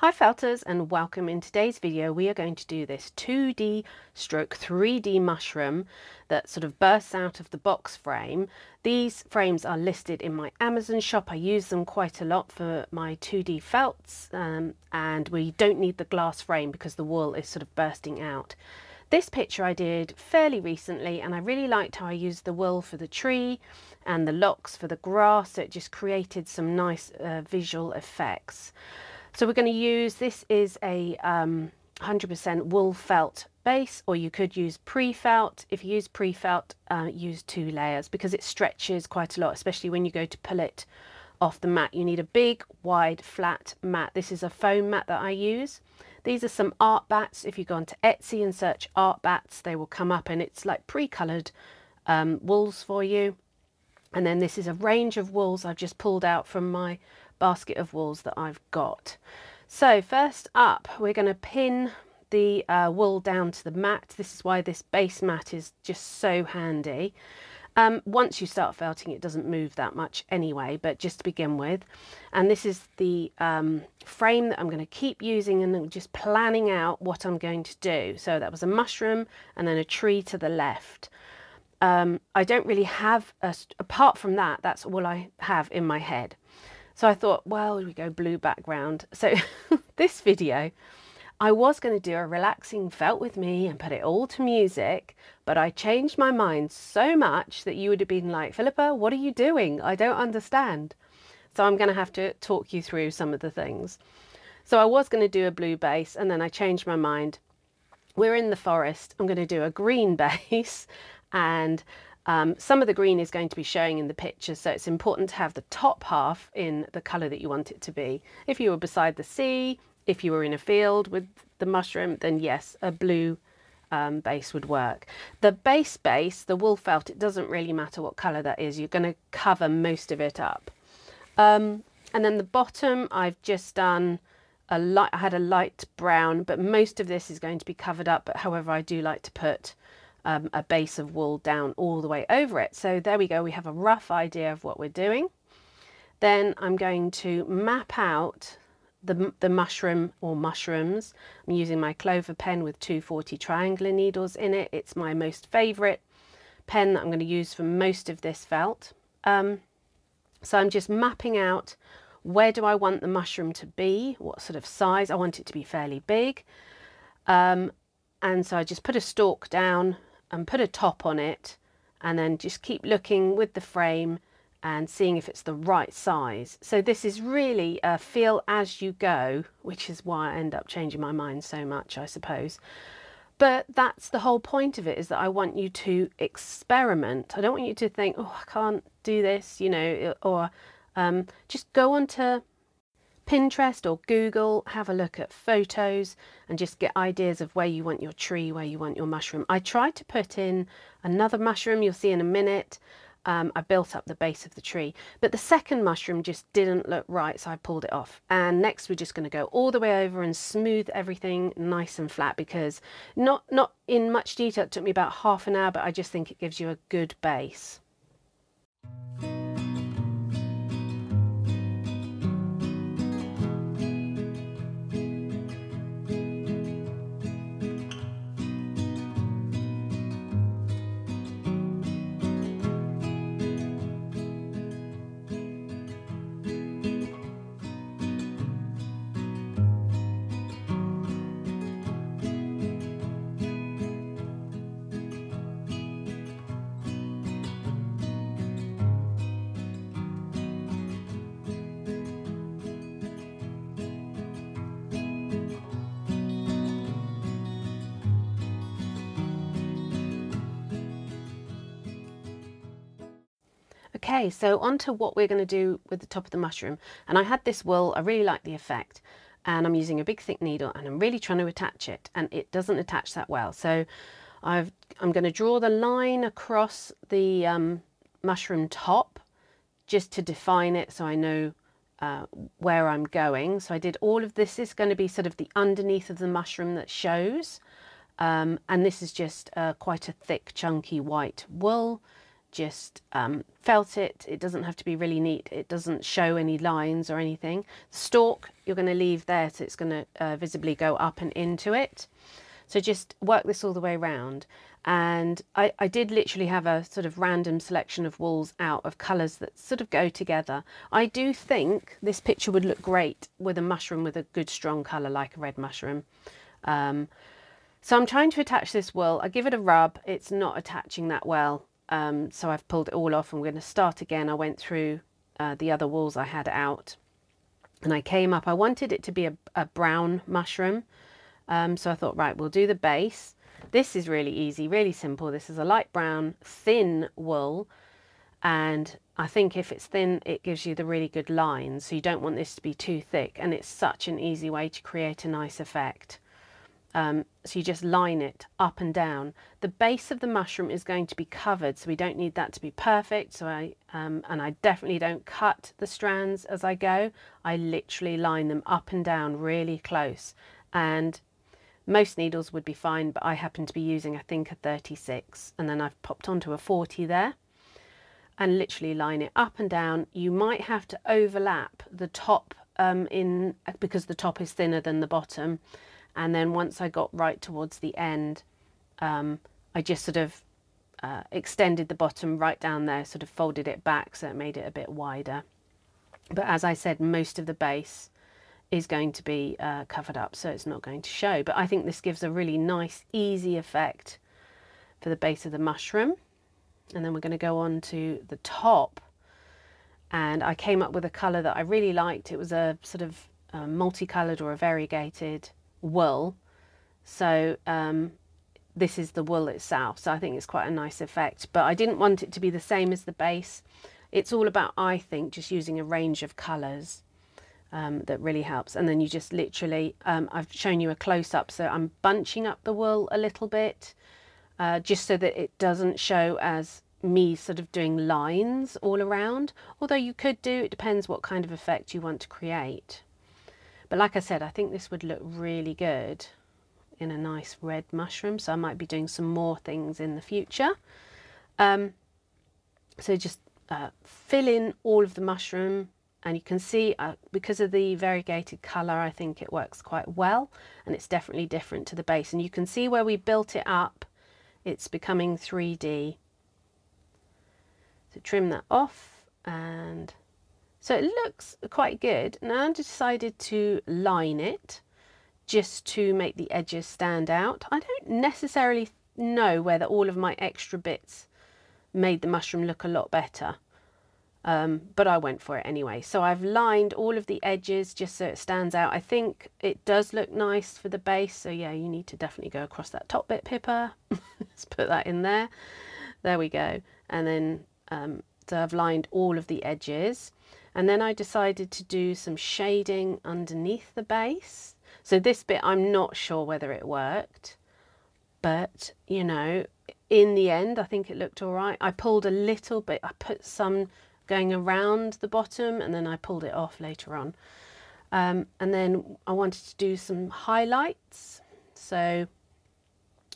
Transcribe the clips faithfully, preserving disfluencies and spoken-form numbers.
Hi felters, and welcome. In today's video we are going to do this two D stroke three D mushroom that sort of bursts out of the box frame. These frames are listed in my Amazon shop. I use them quite a lot for my two D felts, um, and we don't need the glass frame because the wool is sort of bursting out. This picture I did fairly recently and I really liked how I used the wool for the tree and the locks for the grass, so it just created some nice uh, visual effects. So we're going to use, this is a um, one hundred percent wool felt base, or you could use pre-felt. If you use pre-felt, uh, use two layers because it stretches quite a lot, especially when you go to pull it off the mat. You need a big, wide, flat mat. This is a foam mat that I use. These are some art bats. If you go onto Etsy and search art bats, they will come up, and it's like pre-coloured um, wools for you. And then this is a range of wools I've just pulled out from my basket of wools that I've got. So first up we're going to pin the uh, wool down to the mat. This is why this base mat is just so handy. Um, once you start felting it doesn't move that much anyway, but just to begin with. And this is the um, frame that I'm going to keep using, and I'm just planning out what I'm going to do. So that was a mushroom and then a tree to the left. Um, I don't really have, a, apart from that, that's all I have in my head. So I thought, well, we go blue background. So this video, I was going to do a relaxing felt with me and put it all to music, but I changed my mind so much that you would have been like, Philippa, what are you doing? I don't understand. So I'm going to have to talk you through some of the things. So I was going to do a blue base and then I changed my mind. We're in the forest. I'm going to do a green base and Um, some of the green is going to be showing in the picture, so it's important to have the top half in the colour that you want it to be. If you were beside the sea, if you were in a field with the mushroom, then yes, a blue um, base would work. The base base, the wool felt, it doesn't really matter what colour that is. You're going to cover most of it up. Um, and then the bottom, I've just done a light, I had a light brown, but most of this is going to be covered up. But however, I do like to put Um, a base of wool down all the way over it. So there we go, we have a rough idea of what we're doing. Then I'm going to map out the, the mushroom or mushrooms. I'm using my Clover pen with two forty triangular needles in it. It's my most favourite pen that I'm going to use for most of this felt. Um, so I'm just mapping out, where do I want the mushroom to be, what sort of size. I want it to be fairly big. Um, and so I just put a stalk down and put a top on it, and then just keep looking with the frame and seeing if it's the right size. So this is really a feel as you go, which is why I end up changing my mind so much, I suppose. But that's the whole point of it, is that I want you to experiment. I don't want you to think, oh, I can't do this, you know, or um, just go on to Pinterest or Google, have a look at photos and just get ideas of where you want your tree, where you want your mushroom. I tried to put in another mushroom, you'll see in a minute. Um, I built up the base of the tree, but the second mushroom just didn't look right, so I pulled it off. And next we're just going to go all the way over and smooth everything nice and flat, because not, not in much detail. It took me about half an hour, but I just think it gives you a good base. Okay, so on to what we're going to do with the top of the mushroom. And I had this wool, I really like the effect, and I'm using a big thick needle and I'm really trying to attach it, and it doesn't attach that well. So I've, I'm going to draw the line across the um, mushroom top just to define it, so I know uh, where I'm going. So I did all of this. This is going to be sort of the underneath of the mushroom that shows, um, and this is just uh, quite a thick chunky white wool. just um, felt it. It doesn't have to be really neat. It doesn't show any lines or anything. The stalk you're going to leave there, so it's going to uh, visibly go up and into it. So just work this all the way around. And I, I did literally have a sort of random selection of wools out of colours that sort of go together. I do think this picture would look great with a mushroom, with a good strong colour like a red mushroom. Um, so I'm trying to attach this wool. I give it a rub. It's not attaching that well. Um, so I've pulled it all off and we're going to start again. I went through uh, the other wools I had out and I came up. I wanted it to be a, a brown mushroom. Um, so I thought, right, we'll do the base. This is really easy, really simple. This is a light brown, thin wool. And I think if it's thin, it gives you the really good lines. So you don't want this to be too thick. And it's such an easy way to create a nice effect. Um, so you just line it up and down. The base of the mushroom is going to be covered, so we don't need that to be perfect. So I um, and I definitely don't cut the strands as I go. I literally line them up and down really close. And most needles would be fine, but I happen to be using, I think, a thirty-six, and then I've popped onto a forty there, and literally line it up and down. You might have to overlap the top um, in because the top is thinner than the bottom. And then once I got right towards the end, um, I just sort of uh, extended the bottom right down there, sort of folded it back so it made it a bit wider. But as I said, most of the base is going to be uh, covered up, so it's not going to show. But I think this gives a really nice, easy effect for the base of the mushroom. And then we're going to go on to the top. And I came up with a colour that I really liked. It was a sort of uh, multicoloured or a variegated wool. So um, this is the wool itself. So I think it's quite a nice effect. But I didn't want it to be the same as the base. It's all about, I think, just using a range of colours. Um, that really helps. And then you just literally, um, I've shown you a close-up, so I'm bunching up the wool a little bit uh, just so that it doesn't show as me sort of doing lines all around, although you could do, it depends what kind of effect you want to create. But like I said, I think this would look really good in a nice red mushroom, so I might be doing some more things in the future. Um, so just uh, fill in all of the mushroom. And you can see, uh, because of the variegated colour, I think it works quite well. And it's definitely different to the base. And you can see where we built it up, it's becoming three D. So trim that off. And so it looks quite good. Now I decided to line it just to make the edges stand out. I don't necessarily know whether all of my extra bits made the mushroom look a lot better. Um, but I went for it anyway. So I've lined all of the edges just so it stands out. I think it does look nice for the base. So yeah, you need to definitely go across that top bit, Pippa. Let's put that in there. There we go. And then um, so I've lined all of the edges. And then I decided to do some shading underneath the base. So this bit, I'm not sure whether it worked. But, you know, in the end, I think it looked all right. I pulled a little bit. I put some going around the bottom, and then I pulled it off later on. Um, and then I wanted to do some highlights. So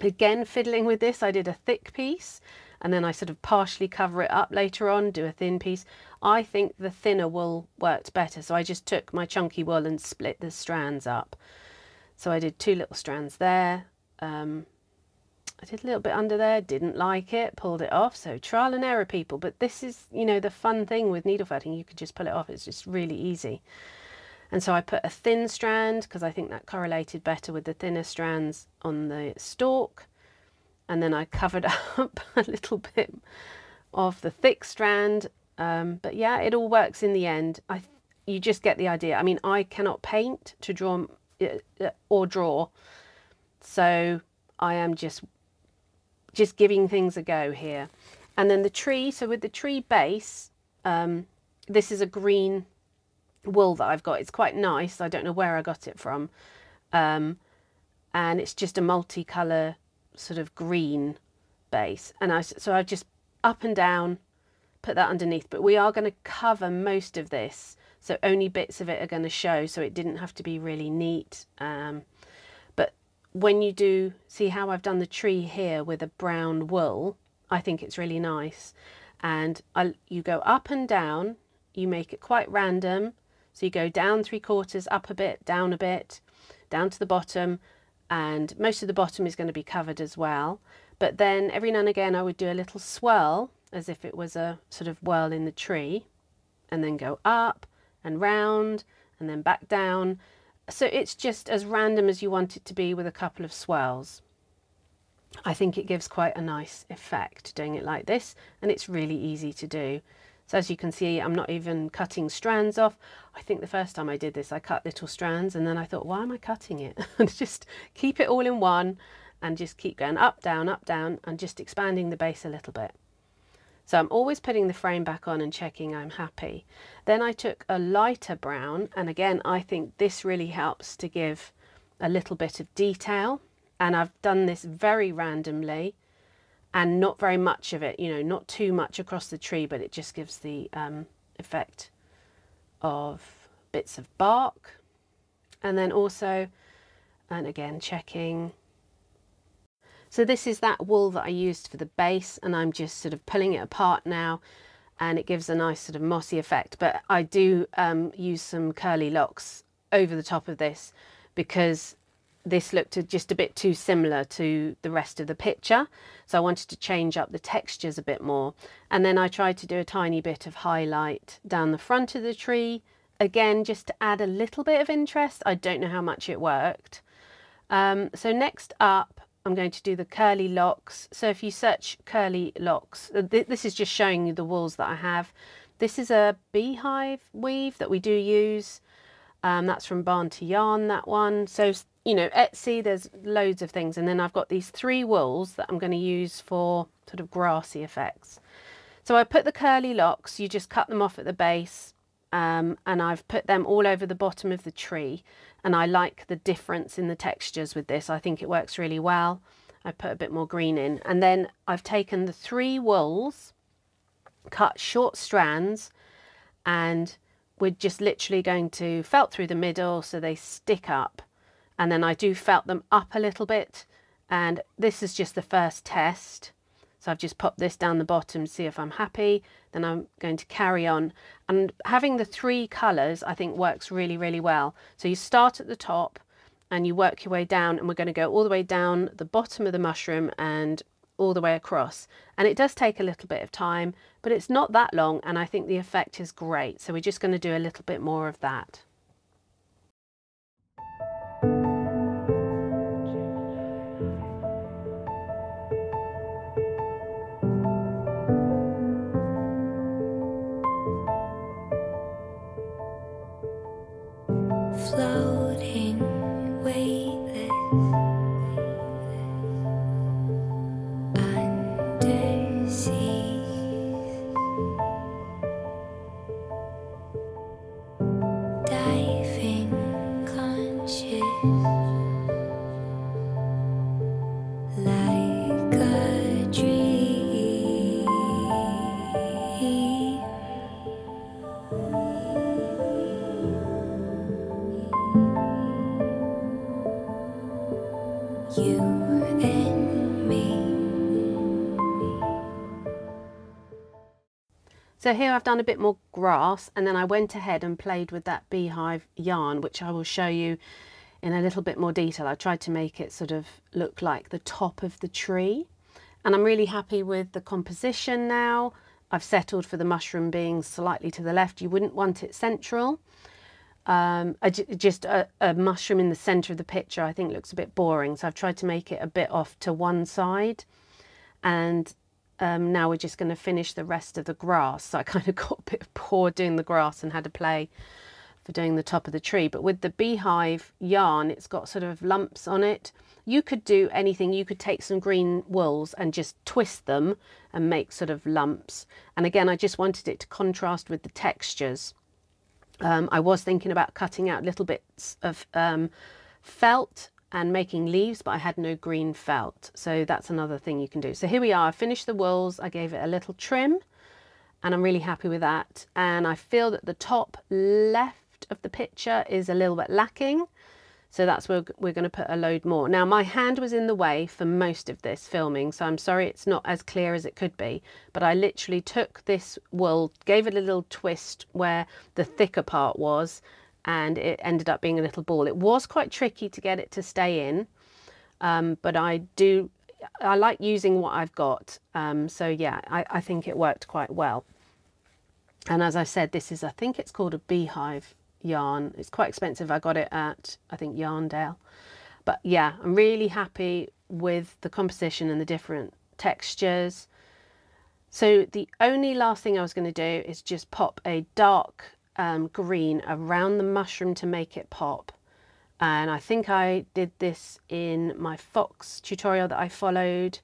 again, fiddling with this, I did a thick piece, and then I sort of partially cover it up later on, do a thin piece. I think the thinner wool worked better, so I just took my chunky wool and split the strands up. So I did two little strands there. Um, I did a little bit under there, didn't like it, pulled it off. So trial and error, people. But this is, you know, the fun thing with needle felting. You could just pull it off. It's just really easy. And so I put a thin strand because I think that correlated better with the thinner strands on the stalk. And then I covered up a little bit of the thick strand. Um, but yeah, it all works in the end. I, you just get the idea. I mean, I cannot paint to draw or draw. So I am just... just giving things a go here. And then the tree, so with the tree base, um, this is a green wool that I've got. It's quite nice. I don't know where I got it from. Um, and it's just a multicolour sort of green base. And I, so I've just up and down, put that underneath. But we are going to cover most of this. So only bits of it are going to show. So it didn't have to be really neat. Um, When you do, see how I've done the tree here with a brown wool, I think it's really nice. and I, you go up and down. You make it quite random, so you go down three quarters, up a bit, down a bit, down to the bottom, and most of the bottom is going to be covered as well. But then every now and again I would do a little swirl, as if it was a sort of whirl in the tree, and then go up and round and then back down. So it's just as random as you want it to be with a couple of swirls. I think it gives quite a nice effect doing it like this, and it's really easy to do. So as you can see, I'm not even cutting strands off. I think the first time I did this, I cut little strands, and then I thought, why am I cutting it? And just keep it all in one and just keep going up, down, up, down, and just expanding the base a little bit. So I'm always putting the frame back on and checking I'm happy. Then I took a lighter brown, and again, I think this really helps to give a little bit of detail. And I've done this very randomly. And not very much of it, you know, not too much across the tree, but it just gives the um, effect of bits of bark. And then also, and again, checking. So this is that wool that I used for the base, and I'm just sort of pulling it apart now, and it gives a nice sort of mossy effect. But I do um, use some curly locks over the top of this, because this looked just a bit too similar to the rest of the picture, so I wanted to change up the textures a bit more. And then I tried to do a tiny bit of highlight down the front of the tree, again just to add a little bit of interest. I don't know how much it worked. Um, so next up I'm going to do the curly locks. So if you search curly locks, th this is just showing you the wools that I have. This is a beehive weave that we do use. Um, that's from Barn to Yarn, that one. So you know, Etsy, there's loads of things. And then I've got these three wools that I'm going to use for sort of grassy effects. So I put the curly locks, you just cut them off at the base, um, and I've put them all over the bottom of the tree. And I like the difference in the textures with this. I think it works really well. I put a bit more green in. And then I've taken the three wools, cut short strands, and we're just literally going to felt through the middle so they stick up. And then I do felt them up a little bit, and this is just the first test. So I've just popped this down the bottom to see if I'm happy. Then I'm going to carry on, and having the three colours I think works really, really well. So you start at the top and you work your way down, and we're going to go all the way down the bottom of the mushroom and all the way across. And it does take a little bit of time, but it's not that long, and I think the effect is great. So we're just going to do a little bit more of that. So here I've done a bit more grass, and then I went ahead and played with that beehive yarn, which I will show you in a little bit more detail. I tried to make it sort of look like the top of the tree, and I'm really happy with the composition now. I've settled for the mushroom being slightly to the left. You wouldn't want it central. Um, I j just a, a mushroom in the centre of the picture I think looks a bit boring, so I've tried to make it a bit off to one side. And Um, now we're just going to finish the rest of the grass. So I kind of got a bit bored doing the grass and had to play for doing the top of the tree. But with the beehive yarn, it's got sort of lumps on it. You could do anything. You could take some green wools and just twist them and make sort of lumps. And again, I just wanted it to contrast with the textures. Um, I was thinking about cutting out little bits of um, felt and making leaves, but I had no green felt, so that's another thing you can do. So here we are, I finished the wools, I gave it a little trim, and I'm really happy with that. And I feel that the top left of the picture is a little bit lacking, So that's where we're going to put a load more. Now my hand was in the way for most of this filming, so I'm sorry it's not as clear as it could be, but I literally took this wool, gave it a little twist where the thicker part was, and it ended up being a little ball. It was quite tricky to get it to stay in, um, but I do, I like using what I've got. Um, so yeah, I, I think it worked quite well. And as I said, this is, I think it's called a beehive yarn. It's quite expensive. I got it at, I think, Yarndale. But yeah, I'm really happy with the composition and the different textures. So the only last thing I was going to do is just pop a dark um, green around the mushroom to make it pop. And I think I did this in my fox tutorial that I followed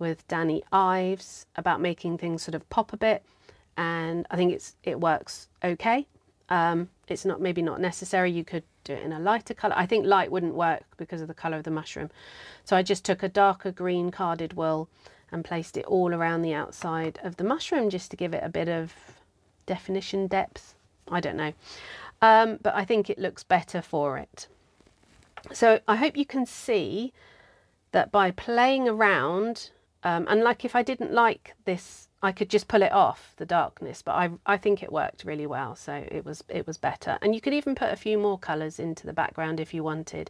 with Danny Ives about making things sort of pop a bit. And I think it's it works okay. Um, it's not maybe not necessary. You could do it in a lighter color. I think light wouldn't work because of the color of the mushroom. So I just took a darker green carded wool and placed it all around the outside of the mushroom just to give it a bit of definition, depth. I don't know, um, but I think it looks better for it. So I hope you can see that by playing around, um, and like if I didn't like this, I could just pull it off the darkness, but I, I think it worked really well. So it was, it was better. And you could even put a few more colours into the background if you wanted.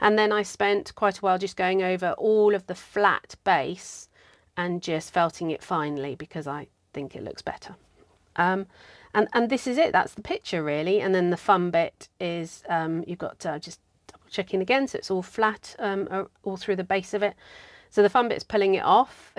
And then I spent quite a while just going over all of the flat base and just felting it finely because I think it looks better. Um, and, and this is it. That's the picture really. And then the fun bit is um, you've got to just double checking again. So it's all flat um, all through the base of it. So the fun bit is pulling it off.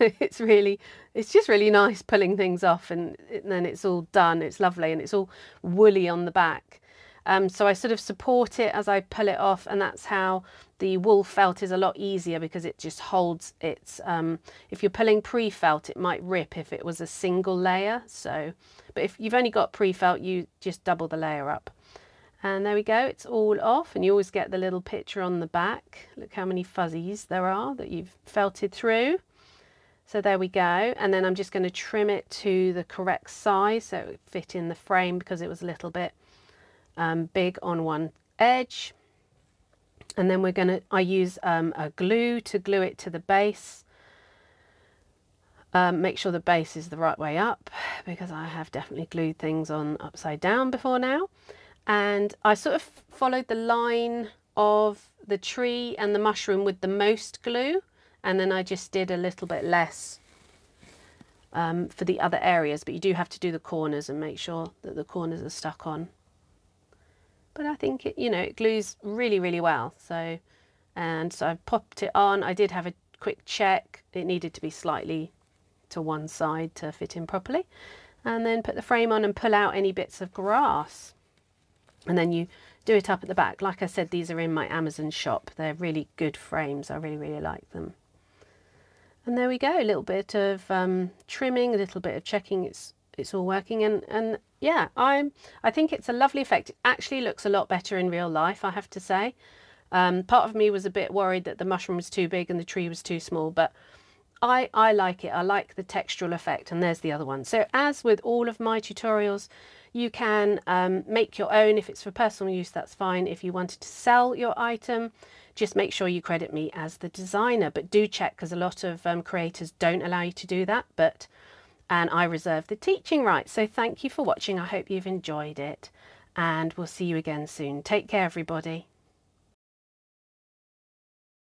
It's really, it's just really nice pulling things off, and, and then it's all done. It's lovely, and it's all woolly on the back. Um, so I sort of support it as I pull it off, and that's how the wool felt is a lot easier because it just holds its, um, if you're pulling pre-felt, it might rip if it was a single layer. So, but if you've only got pre-felt, you just double the layer up. And there we go, it's all off, and you always get the little picture on the back. Look how many fuzzies there are that you've felted through. So there we go, and then I'm just going to trim it to the correct size so it would fit in the frame because it was a little bit um, big on one edge. And then we're going to, I use um, a glue to glue it to the base. Um, make sure the base is the right way up because I have definitely glued things on upside down before now. And I sort of followed the line of the tree and the mushroom with the most glue, and then I just did a little bit less um, for the other areas, but you do have to do the corners and make sure that the corners are stuck on. But I think it, you know, it glues really, really well. So, and so I popped it on. I did have a quick check. It needed to be slightly to one side to fit in properly, and then put the frame on and pull out any bits of grass. And then you do it up at the back. Like I said, these are in my Amazon shop. They're really good frames. I really, really like them. And there we go. A little bit of um, trimming, a little bit of checking. It's it's all working. And, and yeah, I'm, I think it's a lovely effect. It actually looks a lot better in real life, I have to say. Um, part of me was a bit worried that the mushroom was too big and the tree was too small. But I, I like it. I like the textural effect. And there's the other one. So as with all of my tutorials, you can um, make your own. If it's for personal use, that's fine. If you wanted to sell your item, just make sure you credit me as the designer. But do check, because a lot of um, creators don't allow you to do that. But and I reserve the teaching rights. So thank you for watching. I hope you've enjoyed it, and we'll see you again soon. Take care, everybody.